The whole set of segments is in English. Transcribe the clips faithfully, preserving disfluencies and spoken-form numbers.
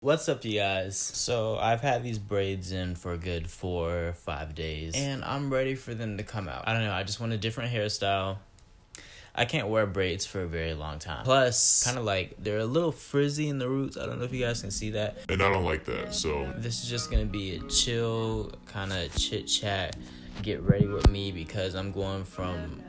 What's up, you guys? So I've had these braids in for a good four or five days, and I'm ready for them to come out. I don't know, I just want a different hairstyle. I can't wear braids for a very long time. Plus, kind of like, they're a little frizzy in the roots. I don't know if you guys can see that. And I don't like that, so. This is just gonna be a chill, kind of chit-chat, get ready with me, because I'm going from...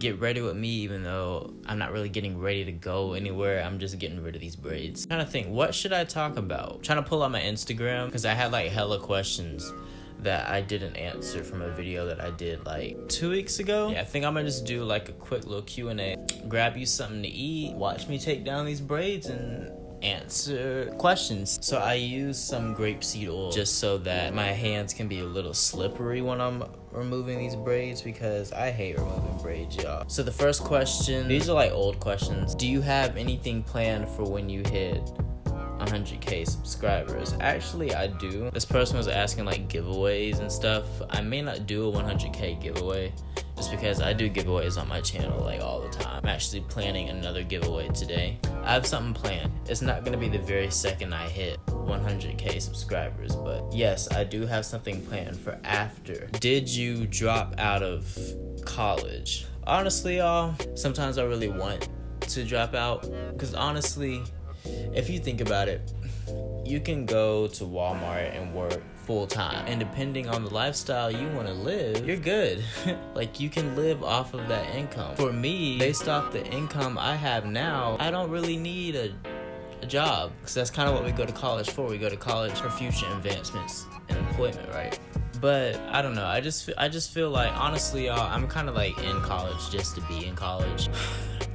get ready with me, even though I'm not really getting ready to go anywhere. I'm just getting rid of these braids. Trying to think, what should I talk about? Trying to pull out my Instagram, because I had like hella questions that I didn't answer from a video that I did like two weeks ago. Yeah, I think I'm gonna just do like a quick little Q and A. Grab you something to eat, watch me take down these braids, and answer questions. So I use some grapeseed oil just so that my hands can be a little slippery when I'm removing these braids, because I hate removing braids, y'all. So the first question, these are like old questions. Do you have anything planned for when you hit one hundred K subscribers? Actually, I do. This person was asking like giveaways and stuff. I may not do a one hundred K giveaway, just because I do giveaways on my channel like all the time. I'm actually planning another giveaway today. I have something planned. It's not gonna be the very second I hit one hundred K subscribers, but yes, I do have something planned for after. Did you drop out of college? Honestly, y'all, sometimes I really want to drop out, because honestly, if you think about it, you can go to Walmart and work full-time, and depending on the lifestyle you want to live, you're good. Like, you can live off of that income. For me, based off the income I have now, I don't really need a, a job, because that's kind of what we go to college for. We go to college for future advancements and employment, right? But I don't know, I just I just feel like, honestly, y'all, I'm kind of like in college just to be in college.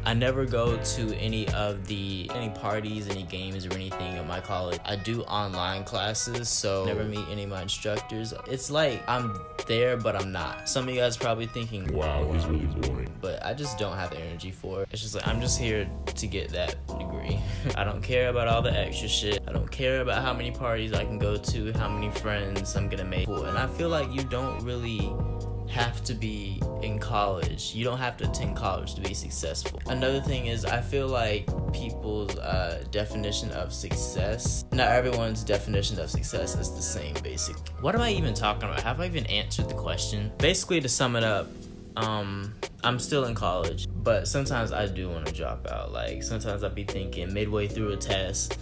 I never go to any of the any parties, any games, or anything at my college. I do online classes, so never meet any of my instructors. It's like I'm there, but I'm not. Some of you guys are probably thinking, wow, he's really boring. But I just don't have the energy for it. It's just like, I'm just here to get that degree. I don't care about all the extra shit. I don't care about how many parties I can go to, how many friends I'm gonna make. And I feel like you don't really have to be in college. You don't have to attend college to be successful. Another thing is, I feel like people's uh, definition of success, not everyone's definition of success is the same, basically. What am I even talking about? Have I even answered the question? Basically, to sum it up, um, I'm still in college, but sometimes I do want to drop out. Like, sometimes I'll be thinking midway through a test,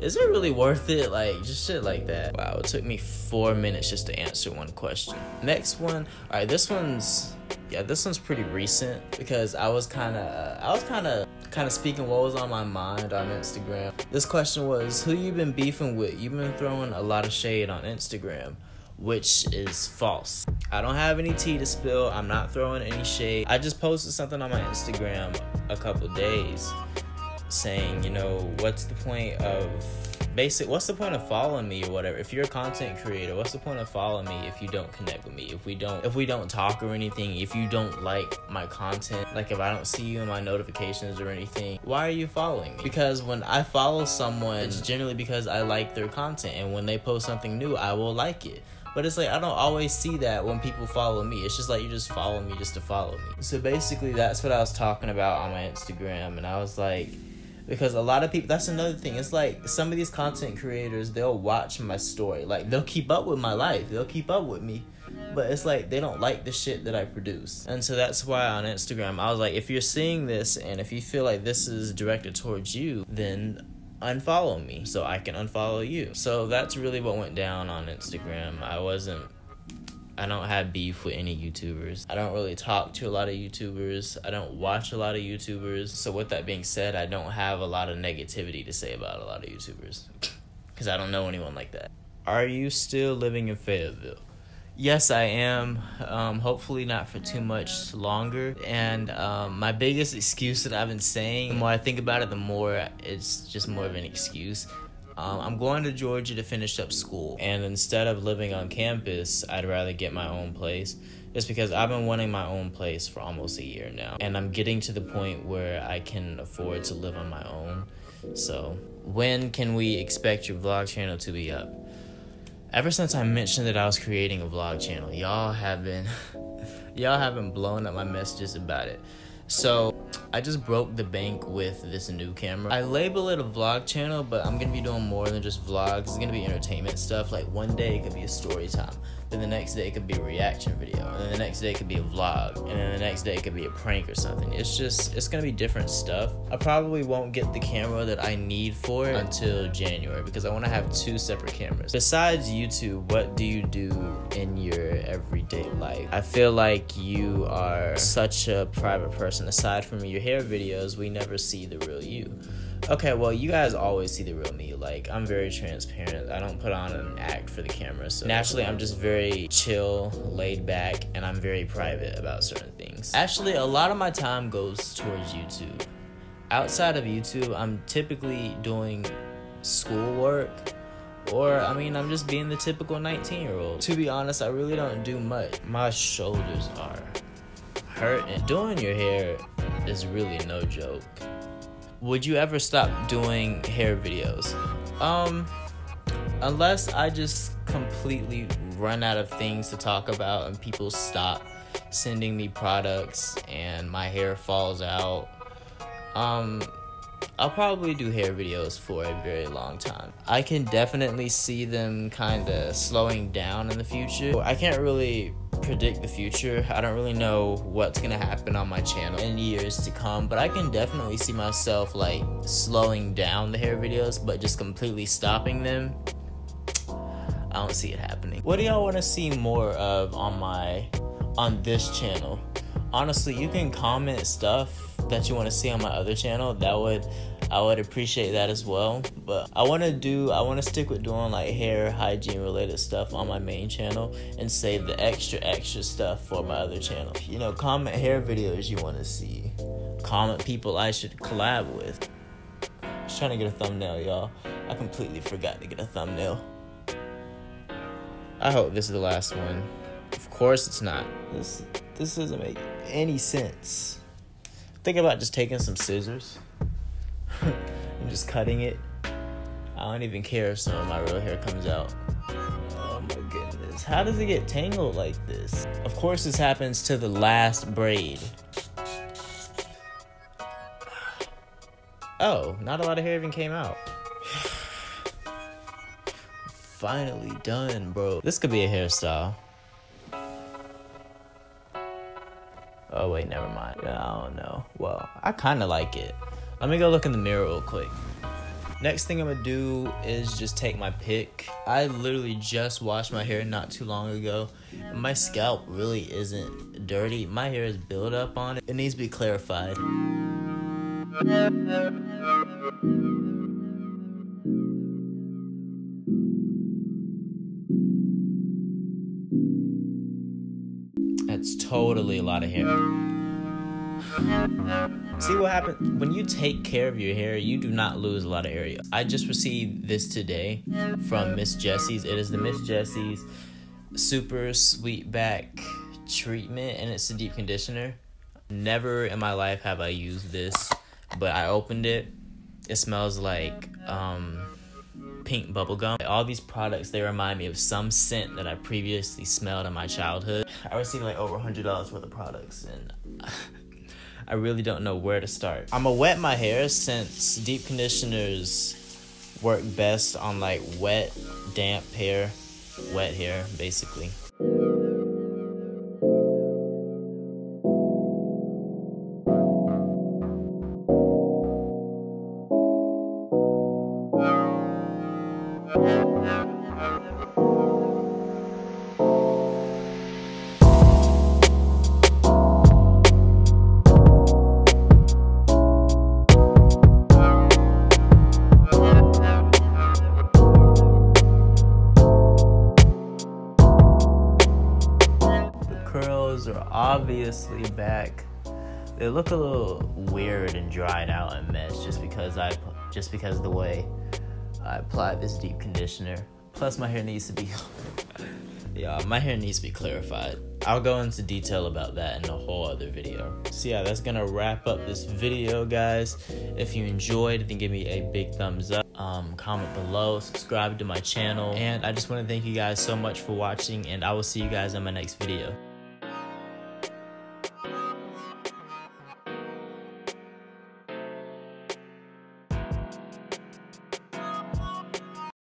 is it really worth it? Like, just shit like that. Wow, it took me four minutes just to answer one question. Next one. All right, this one's, yeah, this one's pretty recent, because I was kind of, uh, I was kind of, kind of speaking what was on my mind on Instagram. This question was, who you been beefing with? You've been throwing a lot of shade on Instagram, which is false. I don't have any tea to spill. I'm not throwing any shade. I just posted something on my Instagram a couple days, saying, you know, what's the point of basic what's the point of following me or whatever? If you're a content creator, what's the point of following me if you don't connect with me, if we don't if we don't talk or anything, if you don't like my content, like if I don't see you in my notifications or anything, why are you following me? Because when I follow someone, it's generally because I like their content, and when they post something new, I will like it. But it's like, I don't always see that when people follow me. It's just like, you just follow me just to follow me. So basically, that's what I was talking about on my Instagram, and I was like, because a lot of people, that's another thing. It's like, some of these content creators, they'll watch my story. Like, they'll keep up with my life. They'll keep up with me. But it's like, they don't like the shit that I produce. And so that's why on Instagram, I was like, if you're seeing this, and if you feel like this is directed towards you, then unfollow me so I can unfollow you. So that's really what went down on Instagram. I wasn't... I don't have beef with any YouTubers. I don't really talk to a lot of YouTubers. I don't watch a lot of YouTubers. So with that being said, I don't have a lot of negativity to say about a lot of YouTubers, because I don't know anyone like that. Are you still living in Fayetteville? Yes, I am. Um, hopefully not for too much longer. And um, my biggest excuse that I've been saying, the more I think about it, the more it's just more of an excuse. Um, I'm going to Georgia to finish up school, and instead of living on campus, I'd rather get my own place, just because I've been wanting my own place for almost a year now, and I'm getting to the point where I can afford to live on my own. So when can we expect your vlog channel to be up? Ever since I mentioned that I was creating a vlog channel, y'all have been y'all have been blowing up my messages about it. So I just broke the bank with this new camera. I label it a vlog channel, but I'm gonna be doing more than just vlogs. It's gonna be entertainment stuff. Like one day it could be a story time, then the next day it could be a reaction video, and then the next day it could be a vlog, and then the next day it could be a prank or something. It's just, it's gonna be different stuff. I probably won't get the camera that I need for it until January because I wanna have two separate cameras. Besides YouTube, what do you do in your everyday life? I feel like you are such a private person. Aside from your hair videos, we never see the real you. Okay, well, you guys always see the real me. Like, I'm very transparent. I don't put on an act for the camera, so naturally I'm just very chill, laid back, and I'm very private about certain things. Actually, a lot of my time goes towards YouTube. Outside of YouTube, I'm typically doing schoolwork, or, I mean, I'm just being the typical nineteen-year-old. To be honest, I really don't do much. My shoulders are hurting. Doing your hair is really no joke. Would you ever stop doing hair videos? Um, unless I just completely run out of things to talk about and people stop sending me products and my hair falls out. Um, I'll probably do hair videos for a very long time. I can definitely see them kind of slowing down in the future. I can't really predict the future. I don't really know what's gonna happen on my channel in years to come, but I can definitely see myself like slowing down the hair videos, but just completely stopping them, I don't see it happening. What do y'all want to see more of on my on this channel? Honestly, you can comment stuff that you want to see on my other channel. That would I would appreciate that as well, but I want to do, I want to stick with doing like hair, hygiene related stuff on my main channel and save the extra, extra stuff for my other channel. You know, comment hair videos you want to see. Comment people I should collab with. I was trying to get a thumbnail, y'all. I completely forgot to get a thumbnail. I hope this is the last one. Of course it's not. This, this doesn't make any sense. Think about just taking some scissors. I'm just cutting it. I don't even care if some of my real hair comes out. Oh my goodness. How does it get tangled like this? Of course this happens to the last braid. Oh, not a lot of hair even came out. Finally done, bro. This could be a hairstyle. Oh wait, never mind. I don't know. Well, I kind of like it. Let me go look in the mirror real quick. Next thing I'm gonna do is just take my pick. I literally just washed my hair not too long ago. And my scalp really isn't dirty. My hair is built up on it. It needs to be clarified. That's totally a lot of hair. See what happens when you take care of your hair, you do not lose a lot of area. I just received this today from Miss Jessie's. It is the Miss Jessie's Super Sweet Back Treatment, and it's a deep conditioner. Never in my life have I used this, but I opened it. It smells like um, pink bubblegum. All these products, they remind me of some scent that I previously smelled in my childhood. I received like over one hundred dollars worth of products, and I really don't know where to start. I'm gonna wet my hair since deep conditioners work best on like wet, damp hair, wet hair, basically. Are obviously back. They look a little weird and dried out and messed just because I just because of the way I applied this deep conditioner. Plus my hair needs to be yeah, my hair needs to be clarified. I'll go into detail about that in a whole other video. So yeah, that's gonna wrap up this video, guys. If you enjoyed, then give me a big thumbs up. Um, comment below, subscribe to my channel, and I just want to thank you guys so much for watching, and I will see you guys in my next video.